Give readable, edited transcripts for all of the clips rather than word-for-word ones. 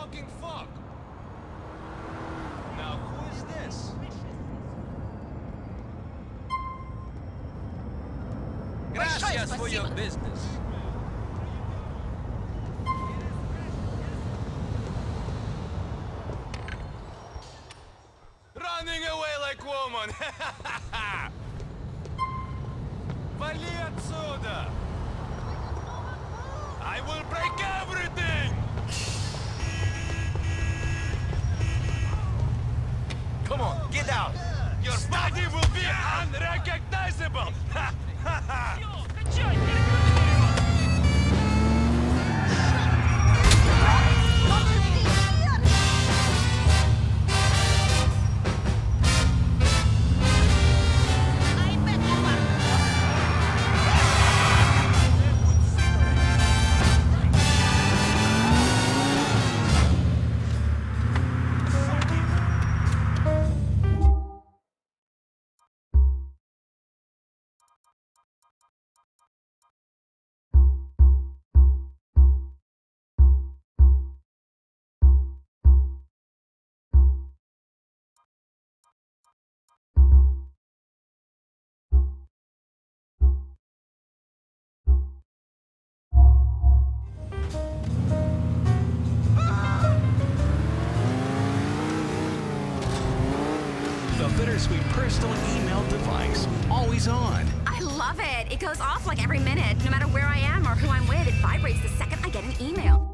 fucking fuck. Now who is this? Gracias for your business. Running away like woman. Вали отсюда! I will break everything! Come on, get out! Your body will be unrecognizable! Ha ha ha! Bittersweet personal email device, always on. I love it. It goes off like every minute. No matter where I am or who I'm with, it vibrates the second I get an email.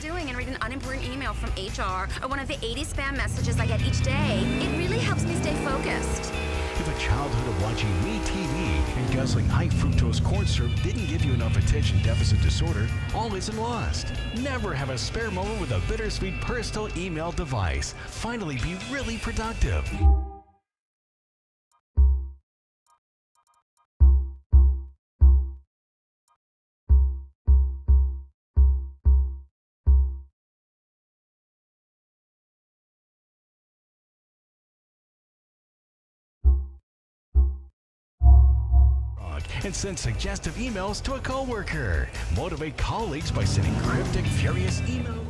Doing and read an unimportant email from HR or one of the 80 spam messages I get each day. It really helps me stay focused. If a childhood of watching MeTV and guzzling high fructose corn syrup didn't give you enough attention deficit disorder, all isn't lost. Never have a spare moment with a bittersweet personal email device. Finally be really productive. And send suggestive emails to a coworker. Motivate colleagues by sending cryptic, furious emails.